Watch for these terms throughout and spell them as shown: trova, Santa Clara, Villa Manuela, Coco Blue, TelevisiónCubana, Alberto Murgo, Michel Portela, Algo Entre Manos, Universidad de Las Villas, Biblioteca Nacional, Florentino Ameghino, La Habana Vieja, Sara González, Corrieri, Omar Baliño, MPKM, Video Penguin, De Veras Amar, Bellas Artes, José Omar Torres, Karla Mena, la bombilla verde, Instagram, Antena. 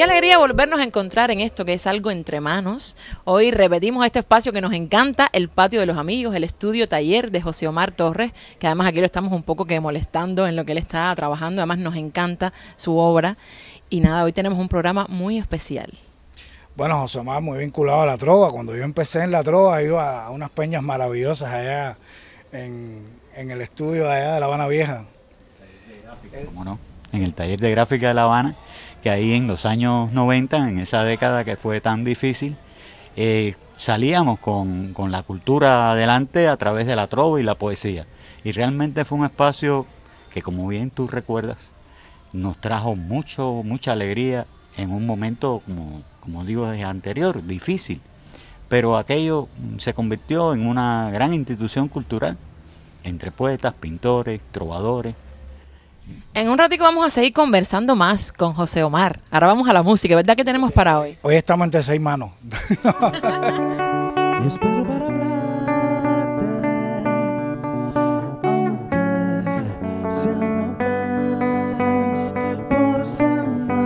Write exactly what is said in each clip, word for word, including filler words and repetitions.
Qué alegría volvernos a encontrar en esto que es Algo Entre Manos. Hoy repetimos este espacio que nos encanta, el Patio de los Amigos, el estudio taller de José Omar Torres, que además aquí lo estamos un poco que molestando en lo que él está trabajando, además nos encanta su obra. Y nada, hoy tenemos un programa muy especial. Bueno, José Omar, muy vinculado a la trova. Cuando yo empecé en la trova, iba a unas peñas maravillosas allá en, en el estudio allá de La Habana Vieja. ¿Cómo no? En el taller de gráfica de La Habana, que ahí en los años noventa, en esa década que fue tan difícil, eh, salíamos con, con la cultura adelante a través de la trova y la poesía. Y realmente fue un espacio que, como bien tú recuerdas, nos trajo mucho, mucha alegría en un momento, como, como digo, desde anterior, difícil. Pero aquello se convirtió en una gran institución cultural, entre poetas, pintores, trovadores. En un ratito vamos a seguir conversando más con José Omar. Ahora vamos a la música, ¿verdad? ¿Qué tenemos para hoy? Hoy estamos entre seis manos. Y espero para hablarte, aunque sea una vez por semana,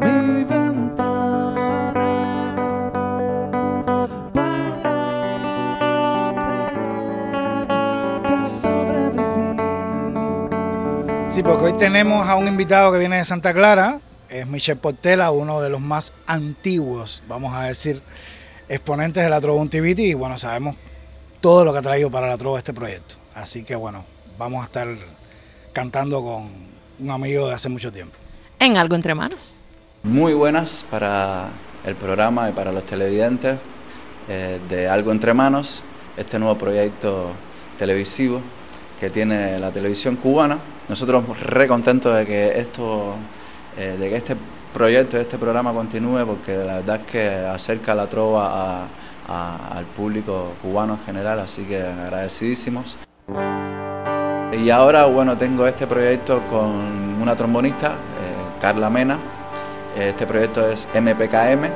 mi ventana para creer que sobreviviré. Sí, porque hoy tenemos a un invitado que viene de Santa Clara, es Michel Portela, uno de los más antiguos, vamos a decir, exponentes de la trova Untivity, y bueno, sabemos todo lo que ha traído para la trova este proyecto. Así que bueno, vamos a estar cantando con un amigo de hace mucho tiempo. En Algo Entre Manos. Muy buenas para el programa y para los televidentes eh, de Algo Entre Manos, este nuevo proyecto televisivo que tiene la televisión cubana. Nosotros re contentos de que esto, eh, de que este proyecto, este programa continúe, porque la verdad es que acerca la trova a, a, al público cubano en general, así que agradecidísimos. Y ahora, bueno, tengo este proyecto con una trombonista, eh, Karla Mena. Este proyecto es M P K M.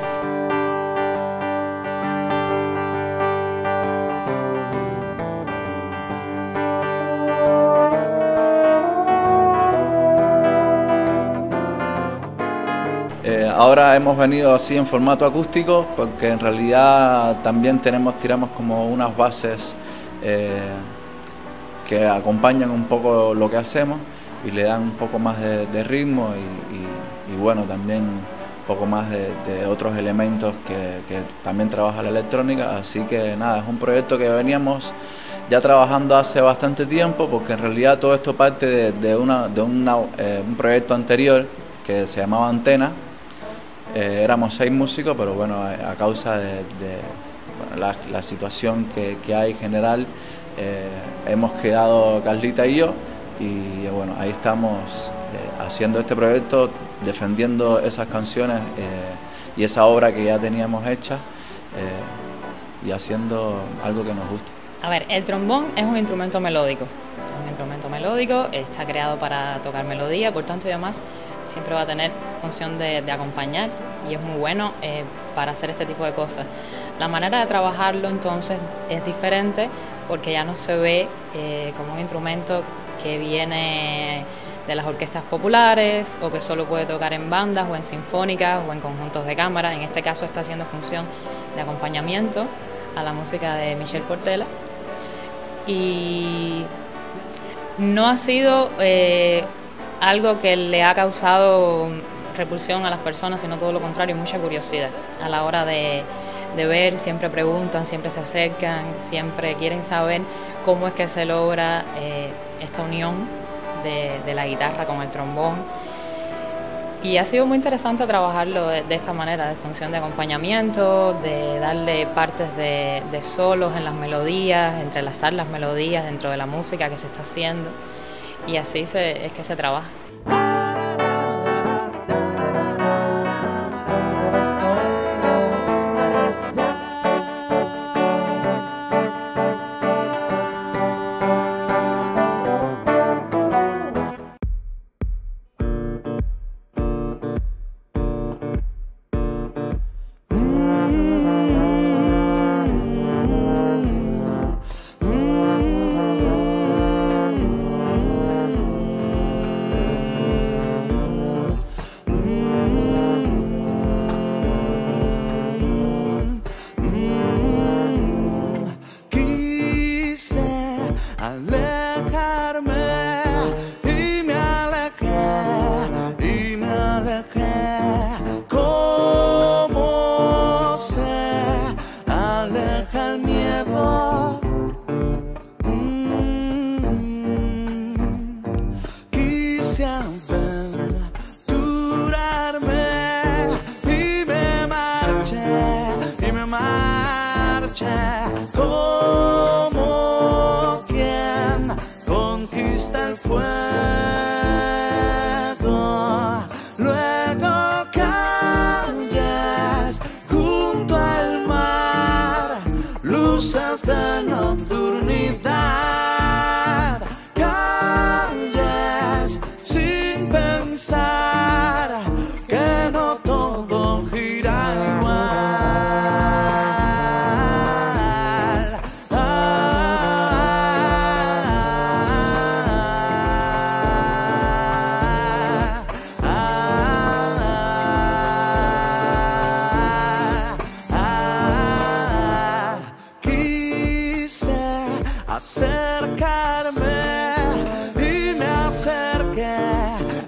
Ahora hemos venido así en formato acústico, porque en realidad también tenemos, tiramos como unas bases eh, que acompañan un poco lo que hacemos y le dan un poco más de, de ritmo y, y, y bueno, también un poco más de, de otros elementos que, que también trabaja la electrónica. Así que nada, es un proyecto que veníamos ya trabajando hace bastante tiempo, porque en realidad todo esto parte de, de, una, de una, eh, un proyecto anterior que se llamaba Antena. Eh, éramos seis músicos, pero bueno, a causa de, de bueno, la, la situación que, que hay en general, eh, hemos quedado Carlita y yo, y bueno, ahí estamos eh, haciendo este proyecto, defendiendo esas canciones eh, y esa obra que ya teníamos hecha, eh, y haciendo algo que nos gusta. A ver, el trombón es un instrumento melódico, es un instrumento melódico, está creado para tocar melodía, por tanto y demás, siempre va a tener función de, de acompañar, y es muy bueno eh, para hacer este tipo de cosas. La manera de trabajarlo entonces es diferente, porque ya no se ve eh, como un instrumento que viene de las orquestas populares o que solo puede tocar en bandas o en sinfónicas o en conjuntos de cámara. En este caso está haciendo función de acompañamiento a la música de Michel Portela, y no ha sido eh, algo que le ha causado repulsión a las personas, sino todo lo contrario, mucha curiosidad a la hora de, de ver. Siempre preguntan, siempre se acercan, siempre quieren saber cómo es que se logra eh, esta unión de, de la guitarra con el trombón, y ha sido muy interesante trabajarlo de, de esta manera, de función de acompañamiento, de darle partes de, de solos en las melodías, entrelazar las melodías dentro de la música que se está haciendo. Y así se, es que se trabaja. Thank you. llevar. Mm, quise aventurarme y me marché, y me marché como quien conquista el fuego. Luego calles junto al mar, luces de nocturnidad. Calles sin pensar que no todo gira igual. Ah, ah, ah, ah, ah, ah. Quise acercarme y me acerqué,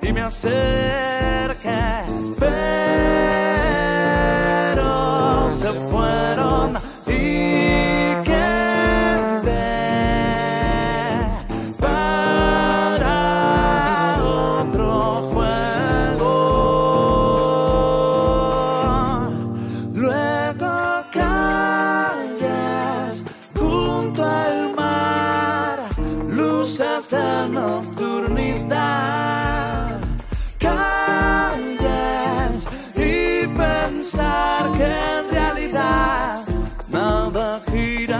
y me acerqué, pero se fueron y quedé para otro fuego. Luego calles junto al mar, luces de nocturnidad. Calles y pensar que en realidad nada gira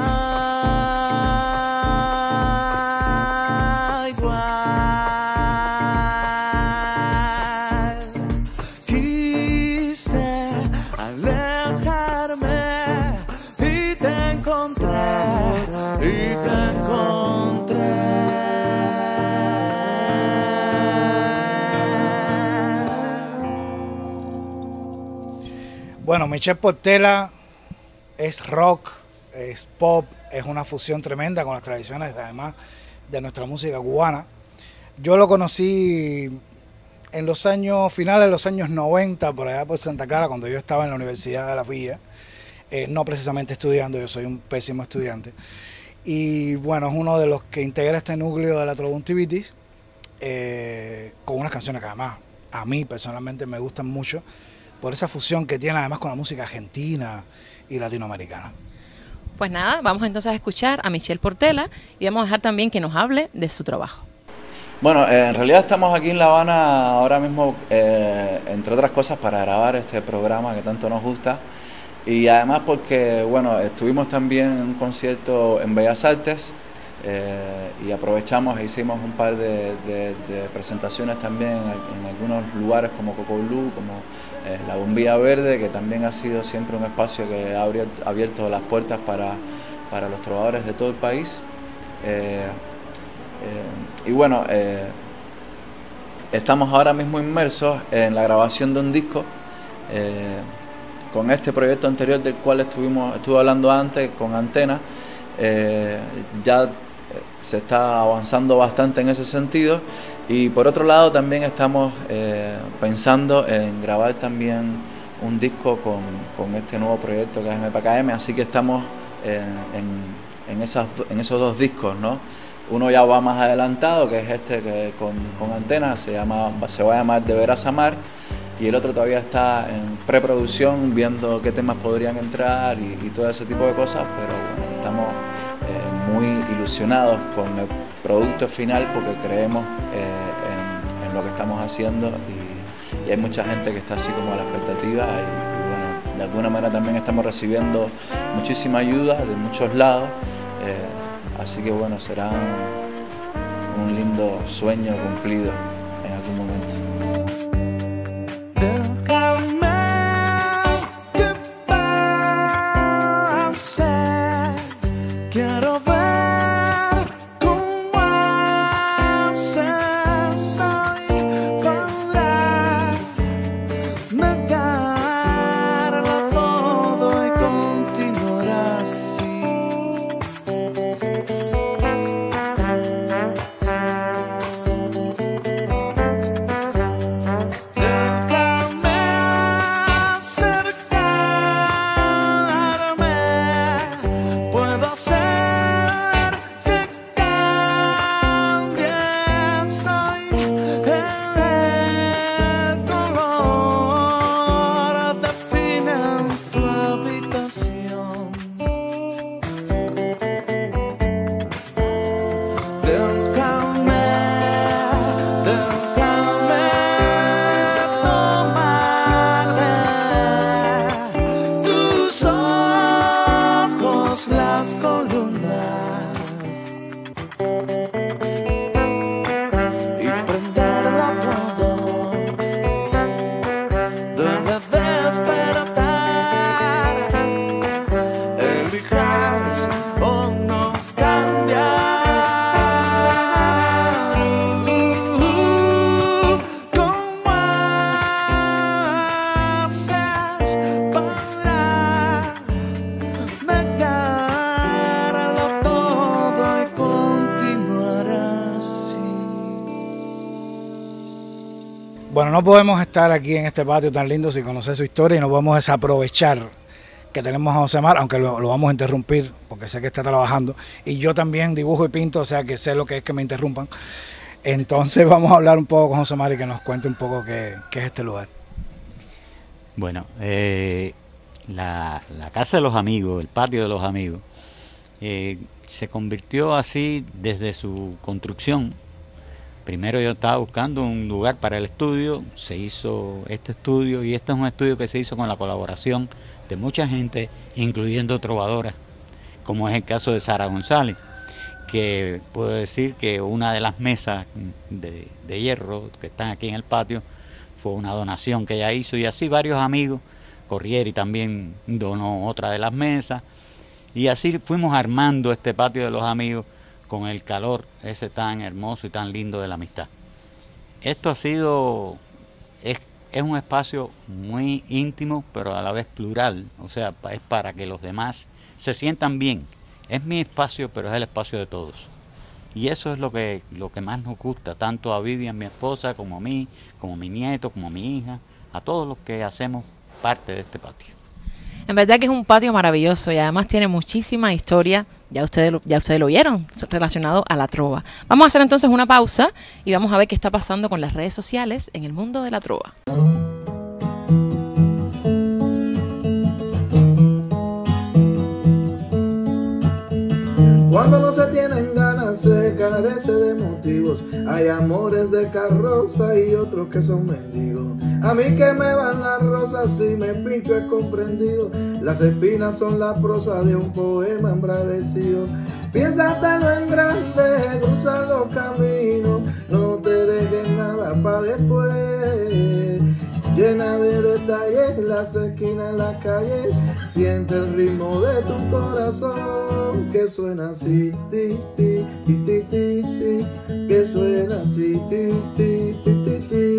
igual. Quise alejarme y te encontré, y te encontré. Bueno, Michel Portela es rock, es pop, es una fusión tremenda con las tradiciones, además, de nuestra música cubana. Yo lo conocí en los años finales de los años noventa, por allá por Santa Clara, cuando yo estaba en la Universidad de Las Villas, eh, no precisamente estudiando, yo soy un pésimo estudiante. Y bueno, es uno de los que integra este núcleo de la Trovontivitis, eh, con unas canciones que además a mí personalmente me gustan mucho, por esa fusión que tiene además con la música argentina y latinoamericana. Pues nada, vamos entonces a escuchar a Michel Portela y vamos a dejar también que nos hable de su trabajo. Bueno, eh, en realidad estamos aquí en La Habana ahora mismo, eh, entre otras cosas, para grabar este programa que tanto nos gusta. Y además porque, bueno, estuvimos también en un concierto en Bellas Artes, eh, y aprovechamos e hicimos un par de, de, de presentaciones también en, en algunos lugares como Coco Blue, como eh, la Bombilla Verde, que también ha sido siempre un espacio que ha abierto, abierto las puertas para, para los trovadores de todo el país. Eh, eh, y bueno, eh, estamos ahora mismo inmersos en la grabación de un disco, eh, con este proyecto anterior del cual estuvimos, estuve hablando antes, con Antena. Eh, ya se está avanzando bastante en ese sentido, y por otro lado también estamos eh, pensando en grabar también un disco con, con este nuevo proyecto que es M P K M, así que estamos eh, en, en, esas, en esos dos discos, ¿no? Uno ya va más adelantado, que es este que con, con Antena, se, llama, se va a llamar De Veras Amar, y el otro todavía está en preproducción, viendo qué temas podrían entrar y, y todo ese tipo de cosas, pero bueno, estamos eh, muy ilusionados con el producto final porque creemos eh, en, en lo que estamos haciendo, y, y hay mucha gente que está así como a la expectativa, y, y bueno, de alguna manera también estamos recibiendo muchísima ayuda de muchos lados, eh, así que bueno, será un, un lindo sueño cumplido en algún momento. Bueno, no podemos estar aquí en este patio tan lindo sin conocer su historia y no podemos desaprovechar que tenemos a José Omar, aunque lo, lo vamos a interrumpir porque sé que está trabajando y yo también dibujo y pinto, o sea que sé lo que es que me interrumpan. Entonces vamos a hablar un poco con José Omar y que nos cuente un poco qué, qué es este lugar. Bueno, eh, la, la casa de los amigos, el patio de los amigos, eh, se convirtió así desde su construcción. Primero yo estaba buscando un lugar para el estudio, se hizo este estudio y este es un estudio que se hizo con la colaboración de mucha gente, incluyendo trovadoras, como es el caso de Sara González, que puedo decir que una de las mesas de, de hierro que están aquí en el patio fue una donación que ella hizo y así varios amigos, Corrieri también donó otra de las mesas y así fuimos armando este patio de los amigos con el calor ese tan hermoso y tan lindo de la amistad. Esto ha sido, es, es un espacio muy íntimo, pero a la vez plural, o sea, es para que los demás se sientan bien. Es mi espacio, pero es el espacio de todos. Y eso es lo que, lo que más nos gusta, tanto a Vivian, mi esposa, como a mí, como a mi nieto, como a mi hija, a todos los que hacemos parte de este patio. En verdad que es un patio maravilloso y además tiene muchísima historia, ya ustedes, ya ustedes lo vieron, relacionado a la trova. Vamos a hacer entonces una pausa y vamos a ver qué está pasando con las redes sociales en el mundo de la trova. Cuando no se tienen ganas se carece de motivos, hay amores de carroza y otros que son mendigos. A mí que me van las rosas si me pincho he comprendido, las espinas son la prosa de un poema embravecido. Piénsatelo en grande, cruza los caminos, no te dejes nada para después. Llena de detalles las esquinas, las calles, siente el ritmo de tu corazón que suena así, ti, ti, ti, ti, ti, ti, que suena así, ti, ti, ti, ti, ti,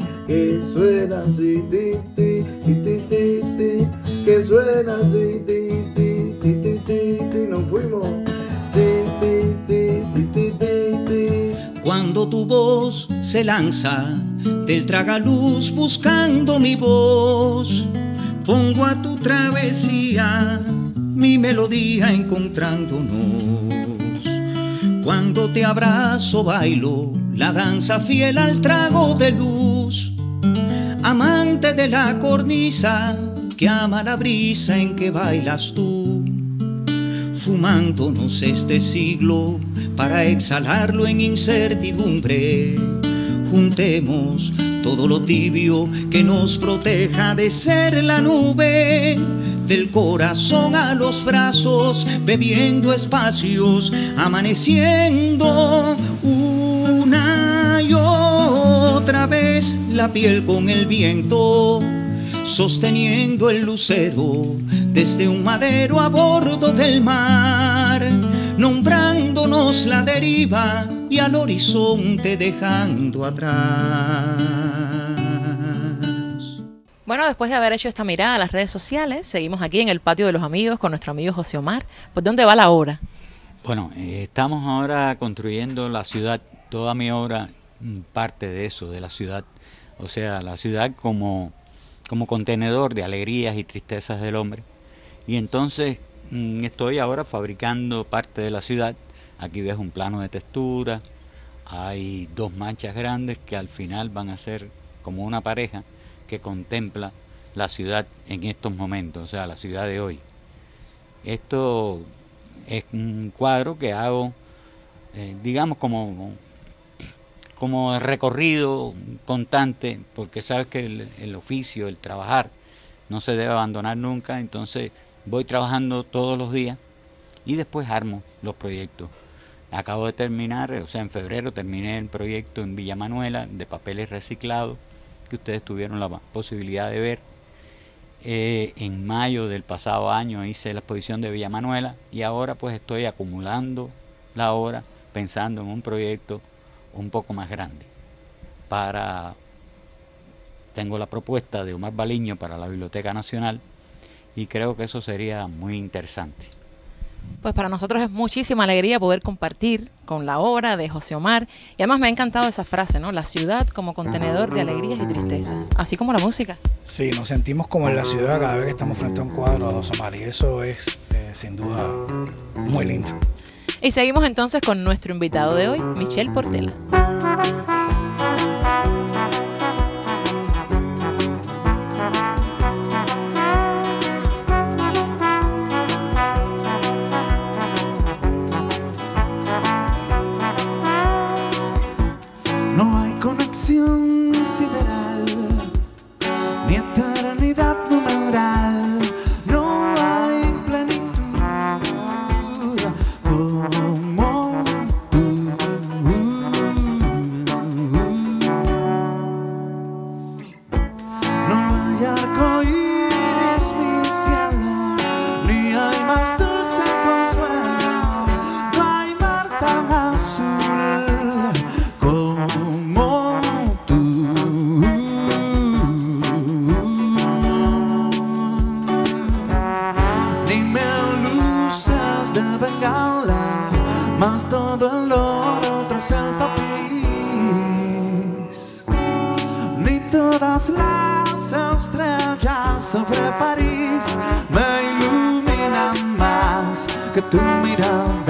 ti, que suena así, ti, ti, ti, ti, ti, ti, que suena así, ti, ti, ti, ti, ti, ti, nos fuimos, ti, ti, ti, ti, ti, ti. Cuando tu voz se lanza del tragaluz buscando mi voz, pongo a tu travesía mi melodía encontrándonos. Cuando te abrazo bailo la danza fiel al trago de luz, amante de la cornisa que ama la brisa en que bailas tú. Fumándonos este siglo para exhalarlo en incertidumbre, juntemos todo lo tibio que nos proteja de ser la nube, del corazón a los brazos, bebiendo espacios, amaneciendo una y otra vez la piel con el viento, sosteniendo el lucero desde un madero a bordo del mar, nombrándonos la deriva y al horizonte dejando atrás. Bueno, después de haber hecho esta mirada a las redes sociales, seguimos aquí en el patio de los amigos con nuestro amigo José Omar. ¿Por dónde va la obra? Bueno, eh, estamos ahora construyendo la ciudad. Toda mi obra parte de eso, de la ciudad. O sea, la ciudad como, como contenedor de alegrías y tristezas del hombre. Y entonces mm, estoy ahora fabricando parte de la ciudad. Aquí ves un plano de textura, hay dos manchas grandes que al final van a ser como una pareja que contempla la ciudad en estos momentos, o sea, la ciudad de hoy. Esto es un cuadro que hago, eh, digamos, como, como recorrido constante, porque sabes que el, el oficio, el trabajar, no se debe abandonar nunca, entonces voy trabajando todos los días y después armo los proyectos. Acabo de terminar, o sea, en febrero terminé el proyecto en Villa Manuela de papeles reciclados, que ustedes tuvieron la posibilidad de ver. Eh, en mayo del pasado año hice la exposición de Villa Manuela y ahora pues estoy acumulando la obra pensando en un proyecto un poco más grande. Para... Tengo la propuesta de Omar Baliño para la Biblioteca Nacional y creo que eso sería muy interesante. pues para nosotros es muchísima alegría poder compartir con la obra de José Omar. Y además me ha encantado esa frase, ¿no? La ciudad como contenedor de alegrías y tristezas, así como la música. Sí, nos sentimos como en la ciudad cada vez que estamos frente a un cuadro de José Omar, y eso es eh, sin duda muy lindo. Y seguimos entonces con nuestro invitado de hoy, Michel Portela. No hay conexión sideral, ni eternidad numeral, no hay plenitud como tú. No hay arcoíris ni cielo, ni hay más dulce consuelo. Todo el oro tras el tapiz, ni todas las estrellas sobre París me iluminan más que tu mirada.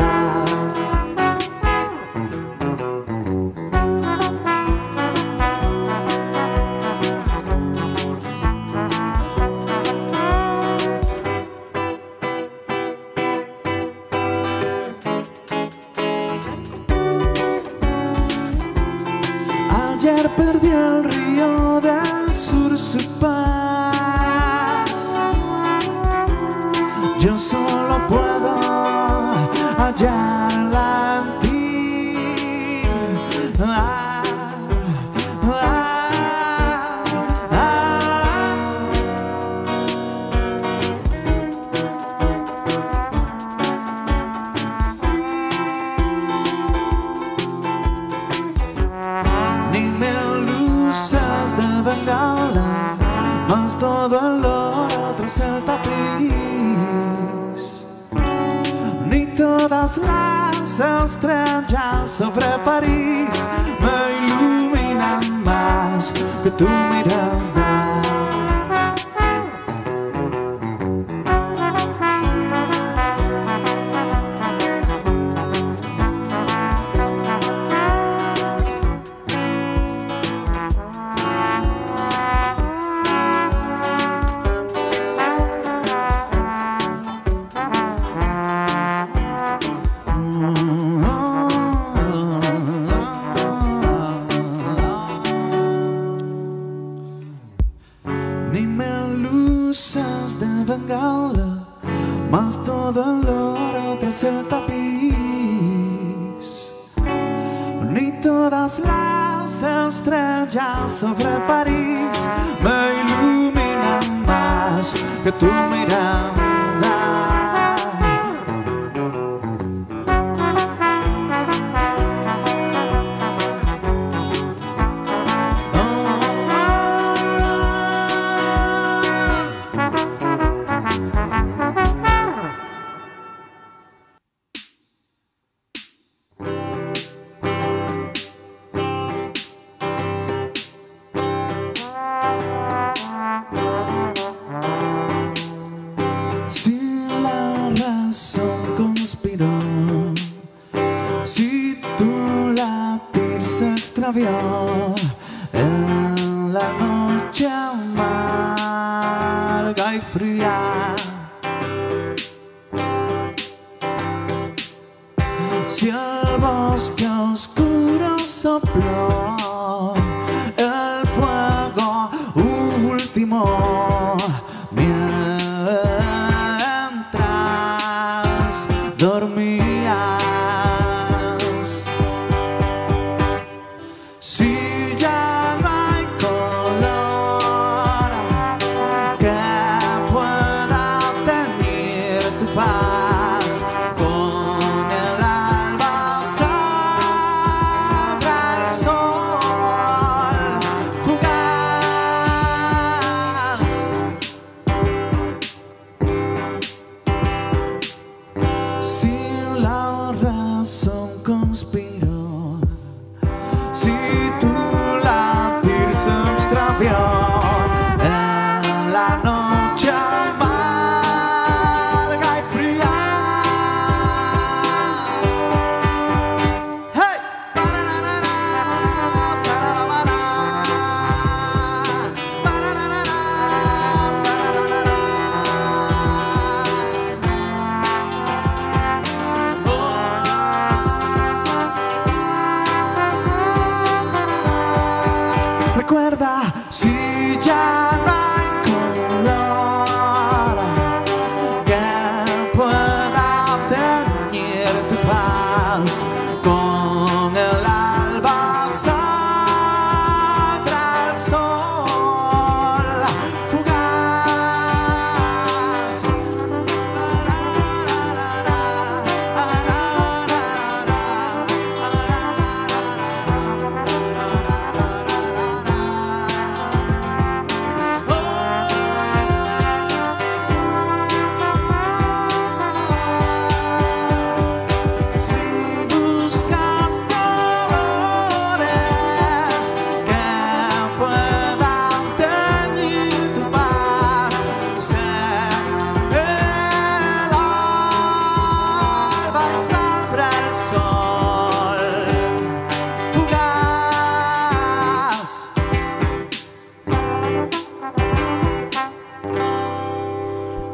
See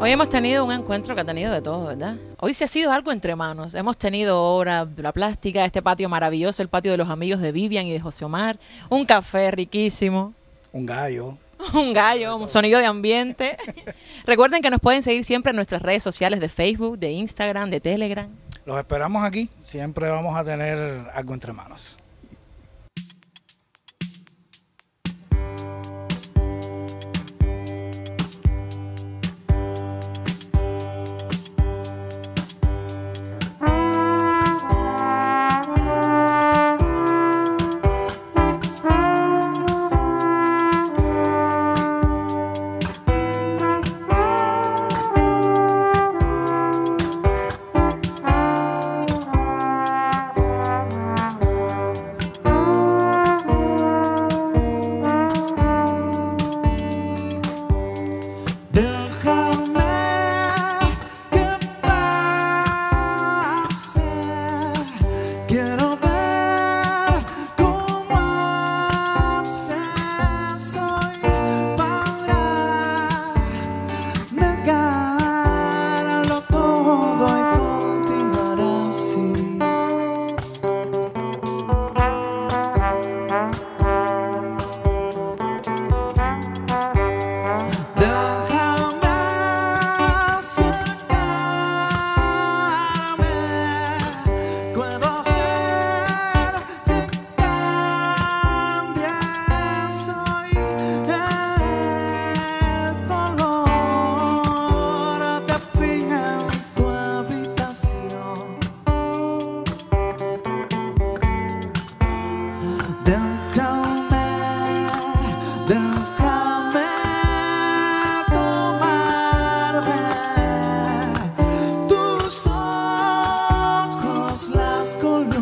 Hoy hemos tenido un encuentro que ha tenido de todo, ¿verdad? Hoy se ha sido algo entre manos. Hemos tenido obra, la plástica, este patio maravilloso, el patio de los amigos de Vivian y de José Omar, un café riquísimo. Un gallo. Un gallo, un sonido de ambiente. Recuerden que nos pueden seguir siempre en nuestras redes sociales de Facebook, de Instagram, de Telegram. Los esperamos aquí. Siempre vamos a tener algo entre manos. Let's go.